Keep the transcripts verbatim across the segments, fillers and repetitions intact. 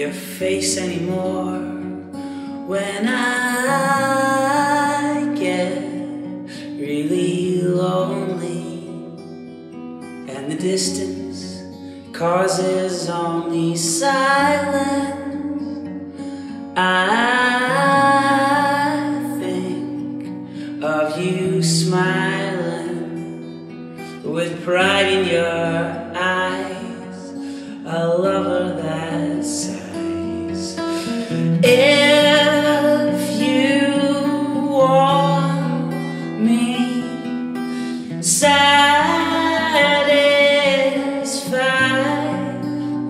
your face anymore. When I get really lonely and the distance causes only silence, I think of you smiling with pride in your eyes, a lover that sighs. If you want me satisfy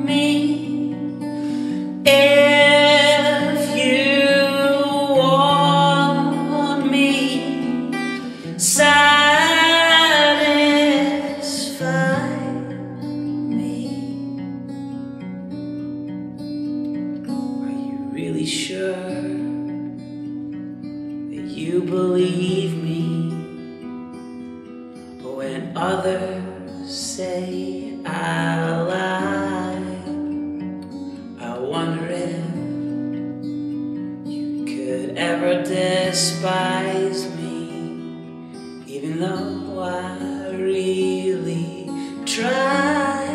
me, if you want me satisfy me. Are you really sure that you believe me when others say I lie? I wonder if you could ever despise me, even though I really try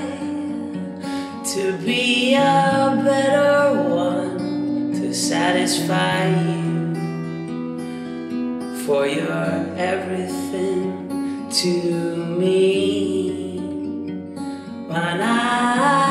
to be a better one to satisfy you, for you're everything to me. When I